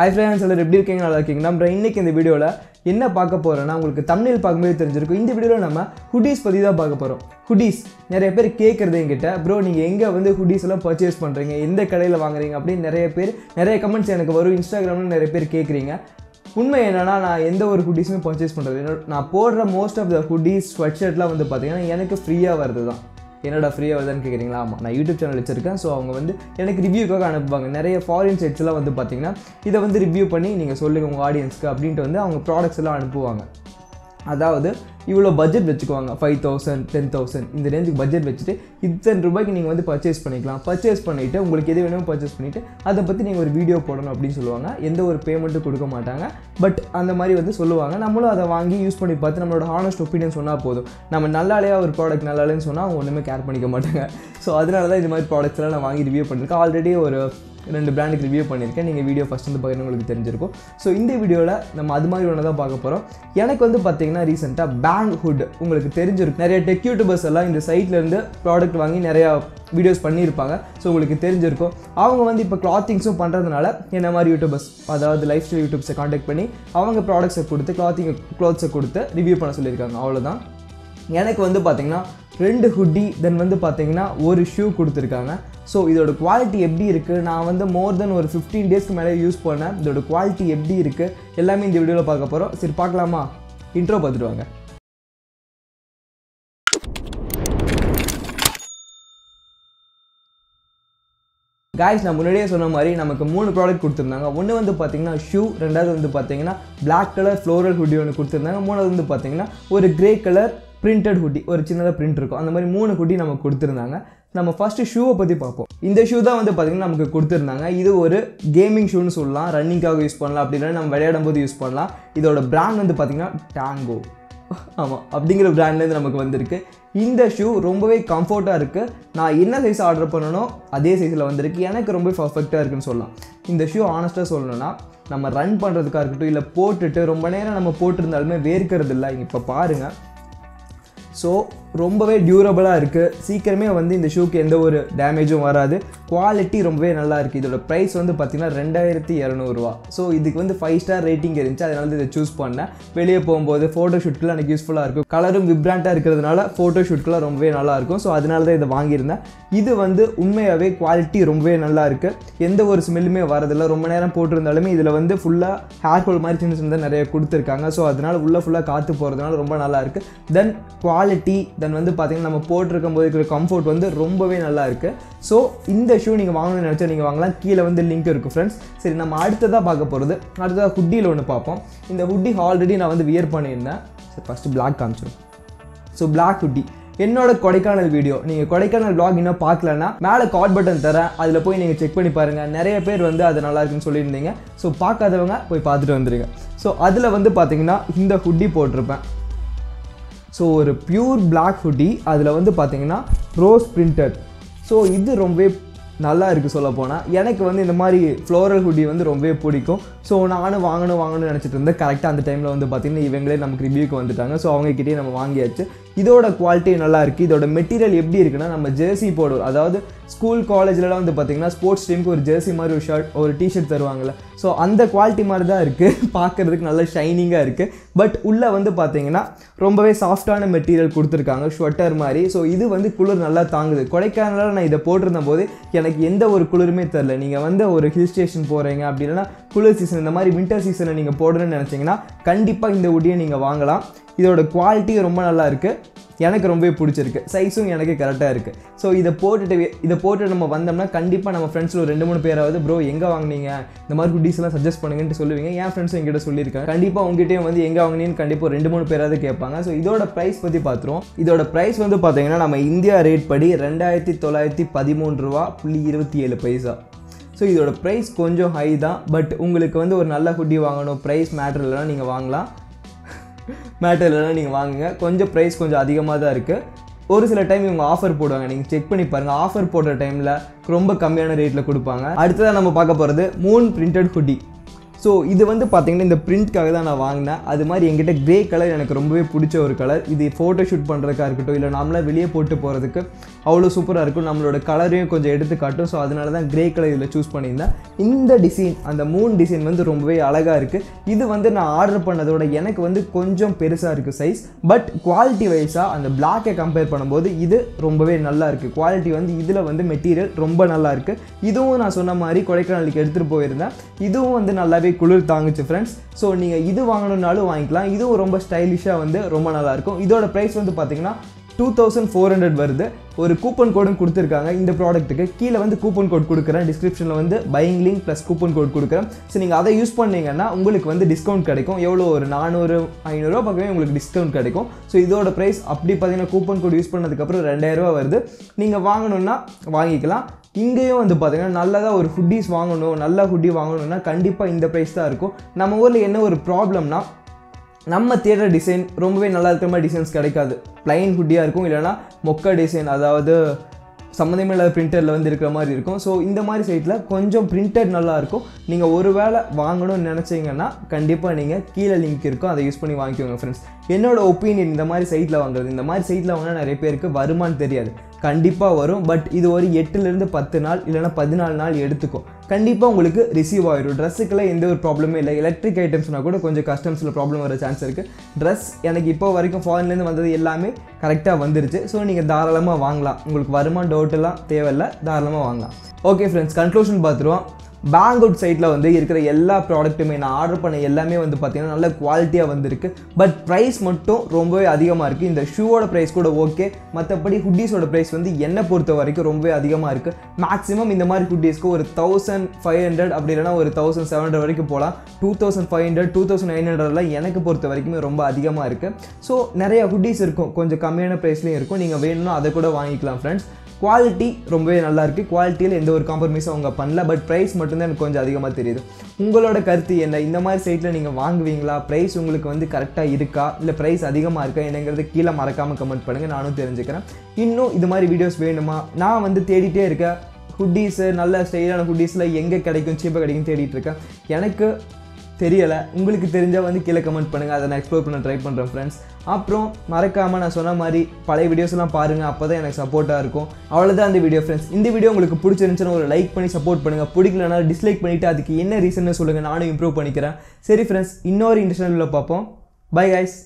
Hi friends, hello. Hoodies. நிறைய பேர் கேக்குறது என்கிட்ட bro நீங்க எங்க வந்து hoodies எல்லாம் purchase பண்றீங்க எந்த கடையில வாங்குறீங்க அப்படி நிறைய கமெண்ட்ஸ் எனக்கு வரும் Instagramல நிறைய பேர் கேக்குறீங்க உண்மை என்னன்னா நான் எந்த ஒரு hoodiesமே purchase பண்றது நான் போடுற most of the hoodies sweatshirtலாம் வந்து பாத்தீங்கன்னா எனக்கு ஃப்ரீயா வருதுதான் என்னடா ஃப்ரீயா வருதுன்னு கேக்குறீங்களா ஆமா நான் YouTube சேனல் வச்சிருக்கேன் சோ அவங்க வந்து எனக்கு ரிவ்யூக்காக அனுப்புவாங்க நிறைய ஃபாரின் செட்ஸ் எல்லாம் வந்து பாத்தீங்கன்னா இத வந்து ரிவ்யூ பண்ணி நீங்க சொல்லுங்க உங்க ஆடியன்ஸ்க்கு அப்படிட்டு வந்து அவங்க products எல்லாம் அனுப்புவாங்க அதாவது இவ்ளோ budget வெச்சுக்குவாங்க 5000 10000 இந்த ரேஞ்சுக்கு budget வெச்சிட்டு இத்தனை ரூபாய்க்கு நீங்க வந்து purchase பண்ணிக்கலாம் purchase பண்ணிட்டு உங்களுக்கு எது வேணுமோ purchase பண்ணிட்டு அத பத்தி நீங்க ஒரு வீடியோ போடணும் அப்படி சொல்லுவாங்க எந்த ஒரு பேமெண்ட்டும் கொடுக்க மாட்டாங்க பட் அந்த மாதிரி வந்து சொல்லுவாங்க நம்மளும் அத வாங்கி யூஸ் பண்ணி பார்த்து நம்மளோட honest opinion சொன்னா போதும் நம்ம நல்லாலையா ஒரு product நல்லாலைன்னு சொன்னா அவங்க ஒண்ணுமே கேர் பண்ணிக்க மாட்டாங்க சோ அதனால தான் இந்த மாதிரி products எல்லாம் நான் வாங்கி ரிவ்யூ பண்ணிருக்கேன் ஆல்ரெடி ஒரு ரெண்டு பிராண்டுக்கு ரிவ்யூ பண்ணிருக்கேன் நீங்க வீடியோ ஃபர்ஸ்ட் வந்து பாக்கறவங்க உங்களுக்கு தெரிஞ்சிருக்கும் சோ இந்த வீடியோல நம்ம அது மாதிரி ஒண்ணா தான் பார்க்க போறோம் எனக்கு வந்து பாத்தீங்கன்னா ரீசன்ட்டா Banggood உங்களுக்கு தெரிஞ்சிருக்கும் நிறைய டெக் யூடியூபர்ஸ் எல்லாம் இந்த சைட்ல இருந்து ப்ராடக்ட் வாங்கி நிறைய வீடியோஸ் பண்ணி இருப்பாங்க சோ உங்களுக்கு தெரிஞ்சிருக்கும் அவங்க வந்து இப்ப கிளாத்திங்ஸும் பண்றதனால என்ன மாதிரி யூடியூபர்ஸ் அதாவது லைஃப் ஸ்டைல் யூடியூபர்ஸை கான்டாக்ட் பண்ணி அவங்க ப்ராடக்ட்ஸை கொடுத்து கிளாத்ஸை கொடுத்து ரிவ்யூ பண்ண சொல்லிருக்காங்க அவ்வளவுதான் எனக்கு வந்து பாத்தீங்கன்னா ரெண்டு hoodie தென் வந்து பாத்தீங்கன்னா ஒரு shoe கொடுத்திருக்காங்க So, இதோட குவாலிட்டி எப்படி இருக்கு நான் வந்து more than ஒரு 15 days க்கு மேல யூஸ் பண்ணேன் இதோட குவாலிட்டி எப்படி இருக்கு எல்லாமே இந்த வீடியோல பார்க்க போறோம் சரி பார்க்கலாமா இன்ட்ரோ பார்த்துட்டு வாங்க Guys, நான் முன்னாடியே சொன்ன மாதிரி நமக்கு மூணு ப்ராடக்ட் கொடுத்திருந்தாங்க. ஒன்னு வந்து பாத்தீங்கன்னா ஷூ, ரெண்டாவது வந்து பாத்தீங்கன்னா black color floral hoodie ஒன்னு கொடுத்திருந்தாங்க. மூணாவது வந்து பாத்தீங்கன்னா ஒரு grey color printed hoodie. ஒரு சின்னதா print இருக்கும். அந்த மாதிரி மூணு hoodie நமக்கு கொடுத்திருந்தாங்க. நம்ம first ஷூவை பத்தி பாப்போம். இந்த ஷூ தான் வந்து பாத்தீங்கன்னா நமக்கு கொடுத்திருந்தாங்க. இது ஒரு கேமிங் ஷூன்னு சொல்லலாம். ரன்னிங்காக யூஸ் பண்ணலாம். அப்படி இல்லனா நம்ம விளையாடும்போது யூஸ் பண்ணலாம். இதோட பிராண்ட் வந்து பாத்தீங்கன்னா Tango. ஆமா. அப்படிங்கற பிராண்ட்ல இருந்து நமக்கு வந்திருக்கு. இந்த ஷூ ரொம்பவே கம்ஃபர்ட்டா இருக்கு. நான் என்ன சைஸ் ஆர்டர் பண்ணனோ அதே சைஸ்ல வந்திருக்கு. எனக்கு ரொம்ப பெர்ஃபெக்ட்டா இருக்குன்னு சொல்லலாம். இந்த ஷூ ஹானஸ்டா சொல்லணும்னா நம்ம ரன் பண்றதுக்கா இருக்கட்டும் இல்ல போட்டுட்டு ரொம்ப நேரம் நம்ம போட்டுறதாலுமே வேர்க்கிறது இல்ல. இப்ப பாருங்க. சோ ரொம்பவே டியூரபிளா இருக்கு. சீக்கிரமே வந்து இந்த ஷூக்கு எந்த ஒரு டேமேஜும் வராது. குவாலிட்டி ரொம்பவே நல்லா இருக்கு. இதோட பிரைஸ் வந்து பாத்தீங்கன்னா 2200 ரூபாய். சோ இதுக்கு வந்து 5 ஸ்டார் ரேட்டிங் இருந்துச்சு. அதனால இத சூஸ் பண்ணேன். வெளிய போயும்போது போட்டோ ஷூட்க்குலாம் எனக்கு யூஸ்ஃபுல்லா இருக்கும். கலரும் விப்ரண்டா இருக்குறதனால போட்டோ ஷூட்க்குலாம் ரொம்பவே நல்லா இருக்கும். சோ அதனால தான் இத வாங்கி இருந்தேன். இது வந்து உண்மையாவே குவாலிட்டி ரொம்பவே நல்லா இருக்கு. எந்த ஒரு ஸ்மெல்லுமே வரது இல்ல. ரொம்ப நேரம் போட்டுறதாலுமே இதுல வந்து ஃபுல்லா ஹேர் ஹோல் மாதிரி சின்னதா நிறைய கொடுத்திருக்காங்க. சோ அதனால உள்ள ஃபுல்லா காத்து போறதனால ரொம்ப நல்லா இருக்கு. தென் குவாலிட்டி தென் வந்து பாத்தீங்கன்னா நம்ம போட்டுக்கும்போது இருக்கிற கம்ஃபர்ட் வந்து ரொம்பவே நல்லா இருக்கு சோ இந்த ஷூ நீங்க வாங்கணும்னு நினைச்சா நீங்க வாங்கலாம் கீழ வந்து லிங்க் இருக்கு फ्रेंड्स சரி நம்ம அடுத்ததா பார்க்க போறது அடுத்ததா ஹூடில ஒன்னு பாப்போம் இந்த ஹூடி ஆல்ரெடி நான் வந்து வியர் பண்ணிருந்தேன் சரி ஃபர்ஸ்ட் Black காமிச்சோம் சோ Black ஹூடி என்னோட கொடைக்கானல் வீடியோ நீங்க கொடைக்கானல் vlog இன்னும் பார்க்கலனா மேல கார்ட் பட்டன் தரேன் அதுல போய் நீங்க செக் பண்ணி பாருங்க நிறைய பேர் வந்து அது நல்லா இருக்குன்னு சொல்லிருந்தீங்க சோ பார்க்காதவங்க போய் பார்த்துட்டு வந்துருங்க சோ அதுல வந்து பாத்தீங்கன்னா இந்த ஹூடி போட்டுருப்பேன் சோ ஒரு பியூர் Black hoodie அதுல வந்து பாத்தீங்கன்னா rose printed சோ இது ரொம்ப நல்லா இருக்கு சொல்ல போனா எனக்கு வந்து இந்த மாதிரி floral hoodie வந்து ரொம்ப பிடிக்கும் சோ நானு வாங்கணும் நினைச்சிட்டு இருந்தேன் கரெக்ட்டா அந்த டைம்ல வந்து பாத்தீங்கன்னா இவங்களே நமக்கு ரிவ்யூக்கு வந்துட்டாங்க சோ அவங்க கிட்டயே நம்ம வாங்கியாச்சு இதோட குவாலிட்டி நல்லா இருக்கு இதோட மெட்டீரியல் எப்படி இருக்குன்னா நம்ம ஜெர்சி போடுற அதாவது ஸ்கூல் காலேஜ்லலாம் வந்து பாத்தீங்கன்னா ஸ்போர்ட்ஸ் டீமுக்கு ஒரு ஜெர்சி மாதிரி ஒரு ஷர்ட் ஒரு டி-ஷர்ட் தருவாங்கல சோ அந்த குவாலிட்டி மாதிரி தான் இருக்கு பார்க்கிறதுக்கு நல்ல ஷைனிங்கா இருக்கு பட் உள்ள வந்து பாத்தீங்கன்னா ரொம்பவே சாஃப்ட்டான மெட்டீரியல் கொடுத்திருக்காங்க ஸ்வெட்டர் மாதிரி சோ இது வந்து குளிர் நல்லா தாங்குது கொடைக்கானல்ல நான் இத போட்டுறதும்போது எனக்கு எந்த ஒரு குளிருமே தெரியல நீங்க வந்து ஒரு ஹில் ஸ்டேஷன் போறீங்க அப்படினா குளிர் சீசன் இந்த மாதிரி winter seasonல நீங்க போடணும்னு நினைச்சீங்கன்னா கண்டிப்பா இந்த உடைய நீங்க வாங்கலாம் இதோட குவாலிட்டி ரொம்ப நல்லா இருக்கு எனக்கு ரொம்பவே பிடிச்சிருக்கு சைஸும் எனக்கு கரெக்ட்டா இருக்கு சோ இத போட்டுட்டு நம்ம வந்தோம்னா கண்டிப்பா நம்ம फ्रेंड्सல ரெண்டு மூணு பேராவது bro எங்க வாங்குனீங்க இந்த மாதிரி hoodies எல்லாம் சஜஸ்ட் பண்ணுங்கன்னு சொல்லுவீங்க ஏன் फ्रेंड्स என்கிட்ட சொல்லிருக்காங்க கண்டிப்பா உங்ககிட்டயும் வந்து எங்க வாங்குனீன்னு கண்டிப்பா ரெண்டு மூணு பேராவது கேட்பாங்க சோ இதோட பிரைஸ் பத்தி பாத்துறோம் இதோட பிரைஸ் வந்து பாத்தீங்கன்னா நம்ம இந்தியா ரேட் படி 2913 ரூபாய்.27 சோ இதோட பிரைஸ் கொஞ்சம் ஹை தான் பட் உங்களுக்கு வந்து ஒரு நல்ல hoodie வாங்கணும் பிரைஸ் மேட்டர் இல்லனா நீங்க வாங்கலாம் மேட்டர்ல நீங்க வாங்குங்க கொஞ்சம் பிரைஸ் கொஞ்சம் அதிகமா தான் இருக்கு ஒரு சில டைம் இவங்க ஆஃபர் போடுவாங்க நீங்க செக் பண்ணி பாருங்க ஆஃபர் போடுற டைம்ல ரொம்ப கம்மியான ரேட்ல கொடுப்பாங்க அடுத்து தான் நம்ம பார்க்க போறது moon printed hoodie So, this is the print. This is grey color. This is a photo shoot. This is super. The color is so choose grey color. This design and the moon design is very beautiful. This is I ordered the size. But quality wise, and black compare this is very nice. Quality is material very nice. Cooler friends. So you can buy this. This is stylish and this price is 2400. There is a coupon code for this product. There is a coupon code in the description. There is a buying link plus coupon code. So if you use that, you will get a discount. If you use a discount. So this is the price. If you coupon code, use $2. இங்கே வந்து பாத்தீங்கன்னா நல்லதா ஒரு hoodies வாங்கணும் நல்ல hoodie வாங்கணும்னா கண்டிப்பா இந்த பிரைஸ் தான் இருக்கும். நம்ம ஊர்ல என்ன ஒரு ப்ராப்ளம்னா நம்ம தேடுற டிசைன் ரொம்பவே நல்லா இருக்கிற மாதிரி டிசைன்ஸ் கிடைக்காது. ப்ளைன் ஹூடியா இருக்கும் இல்லனா மொக்க டிசைன் அதாவது சம்பந்தமில்லாத பிரிண்டர்ல வந்து இருக்கிற மாதிரி இருக்கும். சோ இந்த மாதிரி சைட்ல கொஞ்சம் பிரிண்டட் நல்லா இருக்கும். நீங்க ஒருவேளை வாங்கணும்னு நினைச்சீங்கன்னா கண்டிப்பா நீங்க கீழ லிங்க் இருக்கும் அதை யூஸ் பண்ணி வாங்கிக்கோங்க फ्रेंड्स. என்னோட opinion இந்த மாதிரி சைட்ல வாங்குறது இந்த மாதிரி சைட்ல வாங்குனா நிறைய பேருக்கு வருமானம் தெரியாது. கண்டிப்பா வரும் பட் இது ஒரு 8 ல இருந்து 10 நாள் இல்லனா 14 நாள் எடுத்துக்கும் கண்டிப்பா உங்களுக்கு ரிசீவ் ஆயிடும் Dressக்குல எந்த ஒரு ப்ராப்ளமே இல்ல எலக்ட்ரிக் ஐட்டம்ஸ்னா கூட கொஞ்சம் கஸ்டம்ஸ்ல ப்ராப்ளம் வர சான்ஸ் இருக்கு Dress எனக்கு இப்போ வரைக்கும் ஃபாரின்ல இருந்து வந்தது எல்லாமே கரெக்ட்டா வந்திருச்சு சோ நீங்க தாராளமா வாங்கலாம் உங்களுக்கு வருமா டவுட் எல்லாம் தேவை இல்ல தாராளமா வாங்கலாம் ஓகே friends கன்க்ளூஷன் பாத்துறோம் Banggood site la vande irukra ella product me na order panna ellame vande pathina nalla quality ah vandirukku but price mattum rombave adhigama irukku inda shoe oda price kuda okay mathapadi hoodies oda price vande enna portha varaiku rombave adhigama irukku maximum indha mari hoodies ku or 1500 apdi illana or 1700 varaiku pola 2500 2900 la enakku portha varaikum romba adhigama irukku so nariya hoodies irukum konja kammiyana price la irukum neenga venumna adha kuda vaangikalam friends Quality ரொம்பவே நல்லா இருக்கு குவாலிட்டில எந்த ஒரு காம்ப்ரமைஸும் அவங்க பண்ணல but price மட்டும் தான் கொஞ்சம் அதிகமா தெரியுது. உங்களோட கருத்து என்ன இந்த மாதிரி சைட்ல நீங்க வாங்குவீங்களா பிரைஸ் உங்களுக்கு வந்து கரெக்ட்டா இருக்கா இல்ல பிரைஸ் அதிகமா இருக்கா என்னங்கறத கீழ மறக்காம கமெண்ட் பண்ணுங்க நானும் தெரிஞ்சுக்கிறேன். இன்னும் இது மாதிரி வீடியோஸ் வேணுமா நான் வந்து தேடிட்டே இருக்க ஹூடிஸ் நல்ல ஸ்டைலான ஹூடிஸ்ல எங்க கிடைக்கும் சீப்பா கிடைக்கும் தேடிட்டு இருக்கேன். எனக்கு தெரியல உங்களுக்கு தெரிஞ்சா வந்து கீழ கமெண்ட் பண்ணுங்க அத நான் எக்ஸ்ப்ளோர் பண்ண ட்ரை பண்றேன் फ्रेंड्स அப்புறம் மறக்காம நான் சொன்ன மாதிரி பழைய வீடியோஸ் எல்லாம் பாருங்க அப்பதான் எனக்கு சப்போர்ட்டா இருக்கும் அவ்வளவுதான் இந்த வீடியோ फ्रेंड्स இந்த வீடியோ உங்களுக்கு பிடிச்சிருந்தா ஒரு லைக் பண்ணி சப்போர்ட் பண்ணுங்க பிடிக்கலனா டிஸ்லைக் பண்ணிட்டு அதுக்கு என்ன ரீசன்னு சொல்லுங்க நானும் இம்ப்ரூவ் பண்ணிக்கிறேன் சரி फ्रेंड्स இன்னொரு இன்டர்நெட்ல பாப்போம் பை गाइस